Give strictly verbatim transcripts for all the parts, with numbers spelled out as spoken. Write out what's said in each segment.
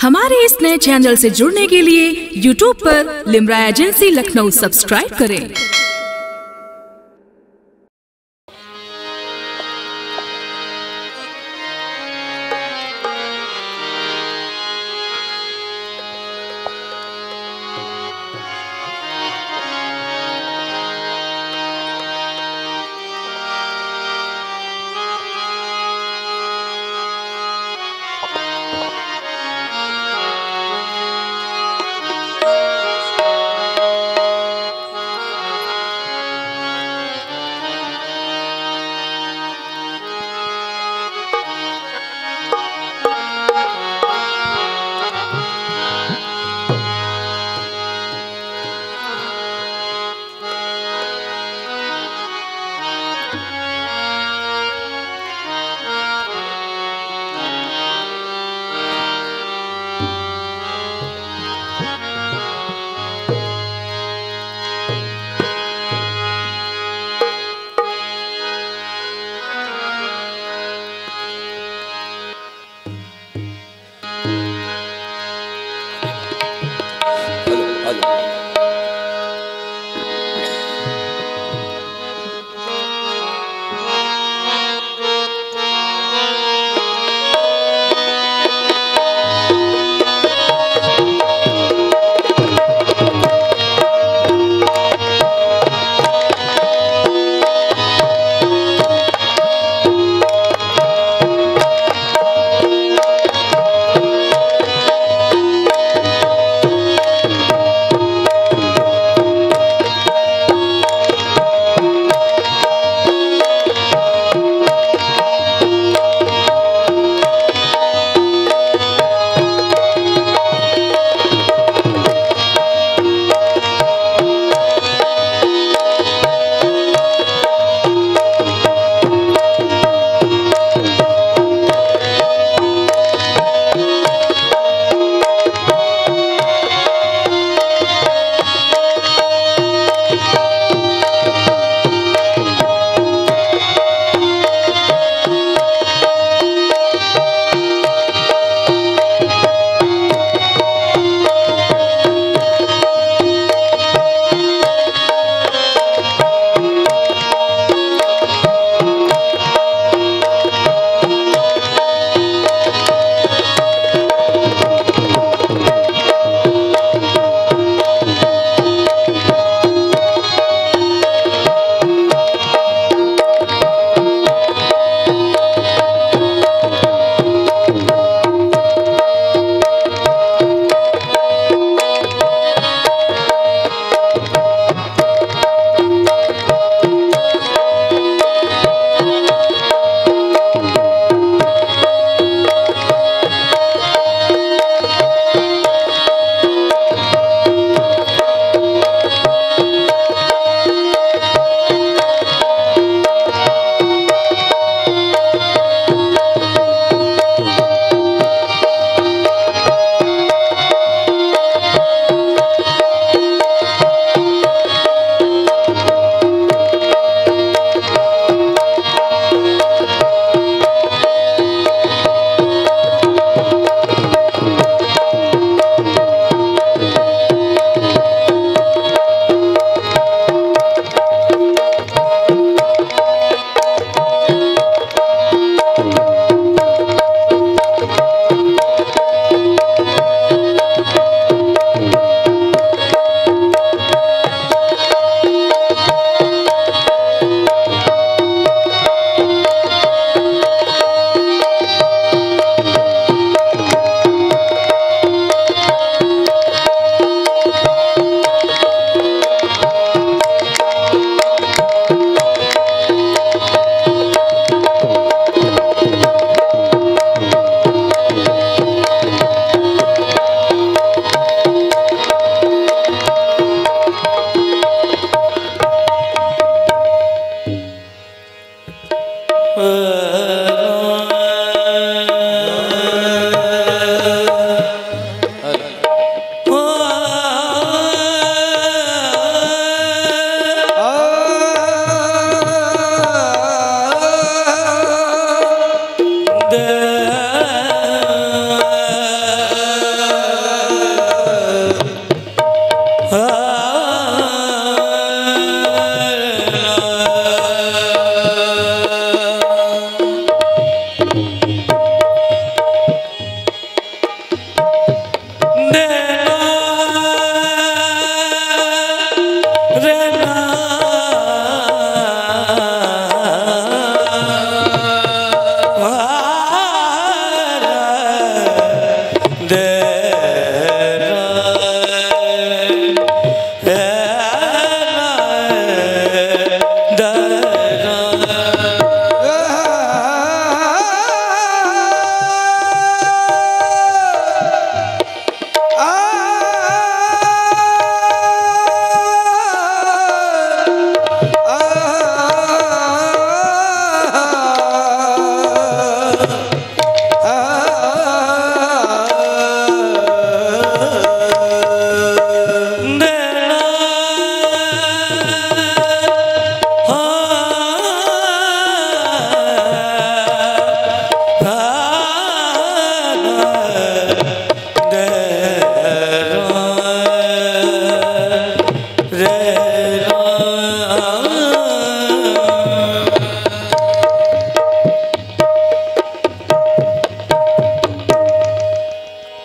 हमारे इस नए चैनल से जुड़ने के लिए यूट्यूब पर लिम्रा एजेंसी लखनऊ सब्सक्राइब करें।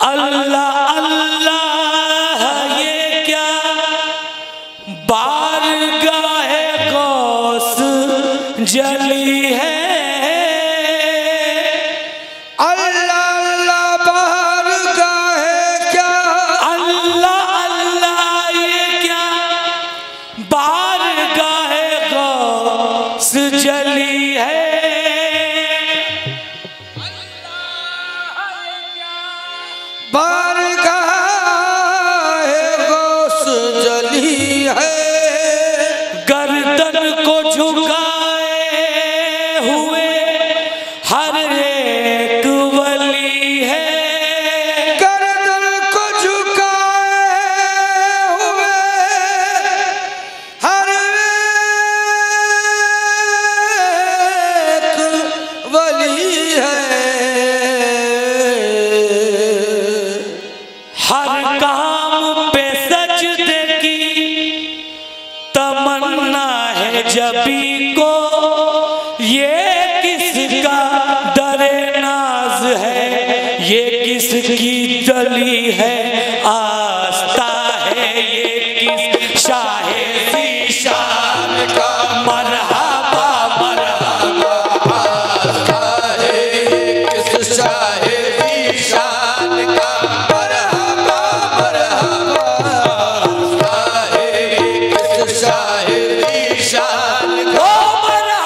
اللہ اللہ یہ کیا بارگاہ غوث جلی ہے جبی کو یہ کس کا در ناز ہے یہ کس کی جلی ہے آستہ ہے یہ کس شاہ زیشان کا مرحبا مرحبا آستہ ہے یہ کس شاہ زیشان کا مرحبا مرحبا آستہ ہے یہ کس شاہ زیشان مرحبا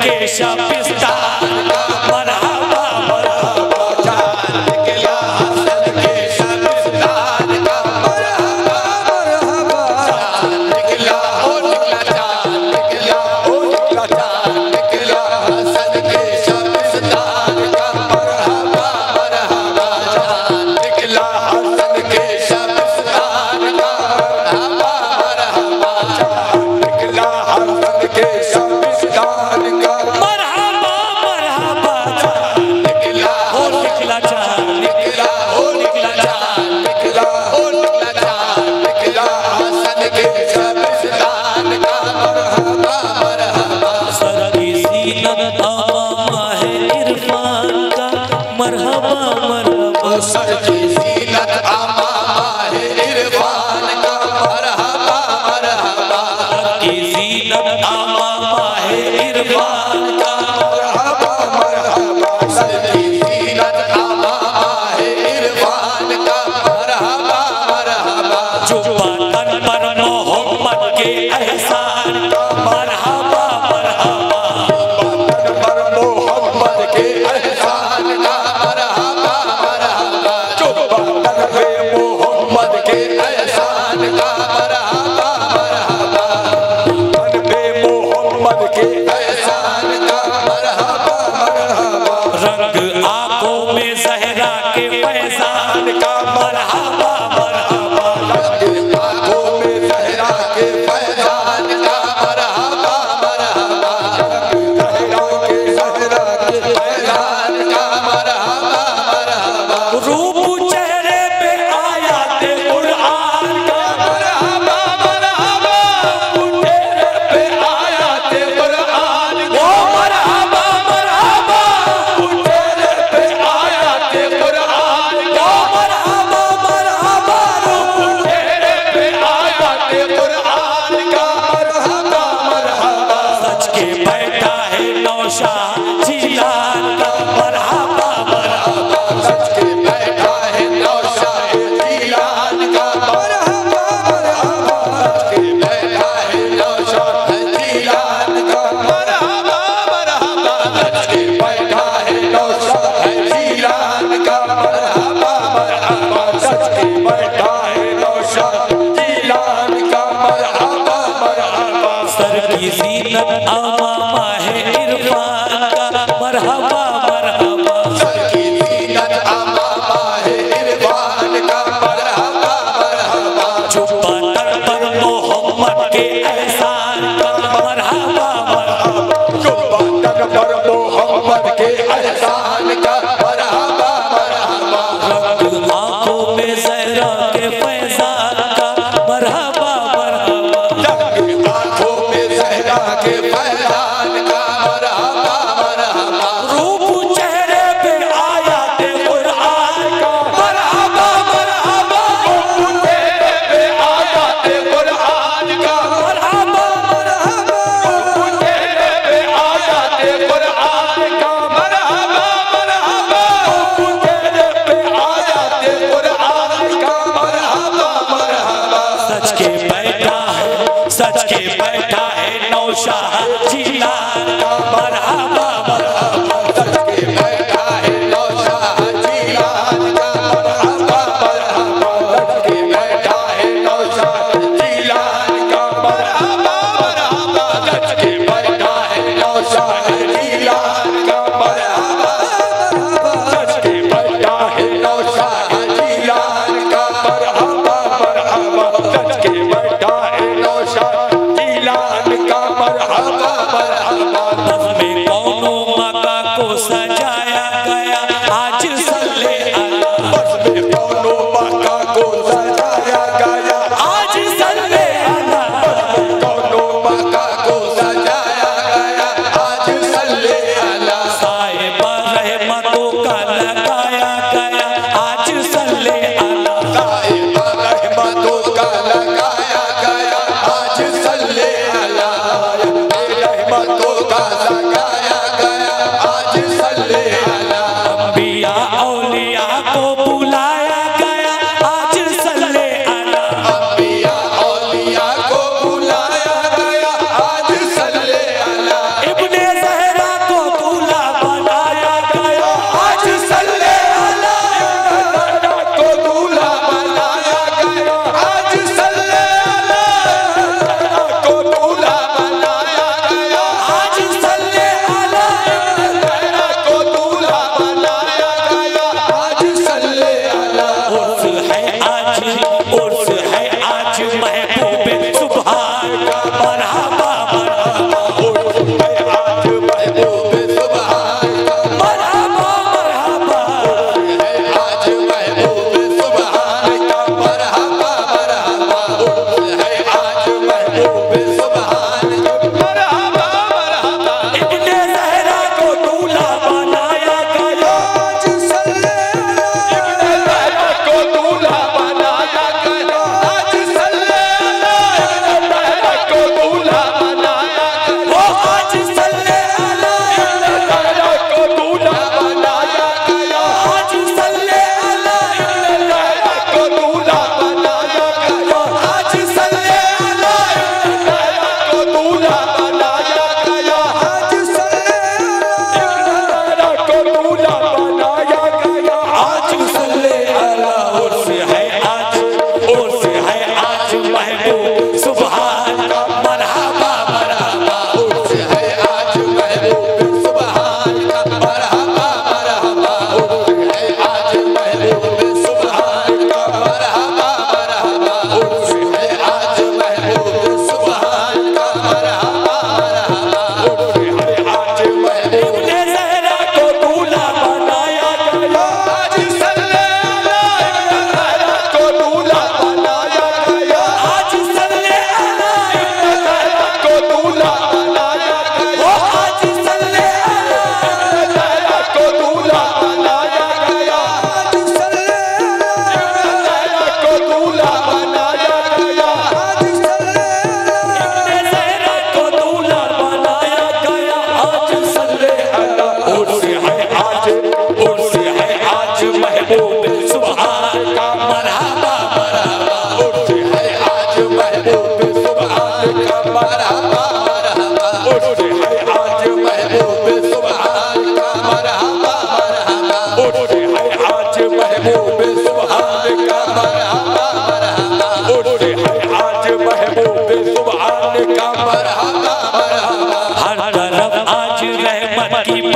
बैठा है नौशाह जिला का मरहबा मरहबा।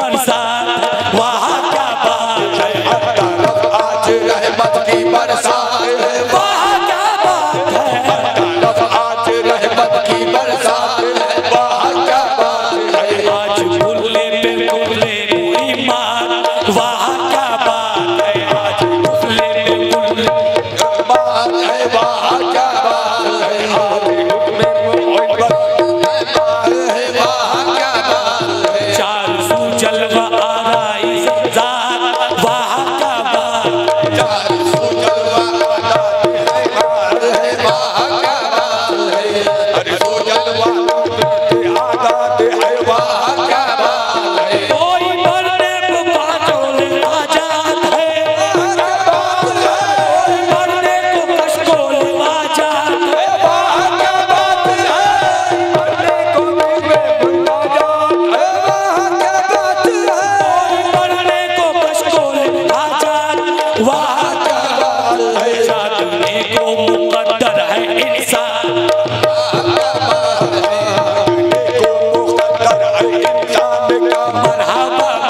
برسات وہاں کیا بات ہے اب طرف آج رحمت کی برسات وہاں کیا بات ہے اب طرف آج رحمت کی برسات وہاں کیا بات ہے آج بھولے پہ بھولے نوری مان وہاں کیا بات ہے آج بھولے پہ بھولے بات ہے وہاں کیا بات ہے آج میں محبت ہے وہاں کیا بات ہے چار سو جلوہ مرحبا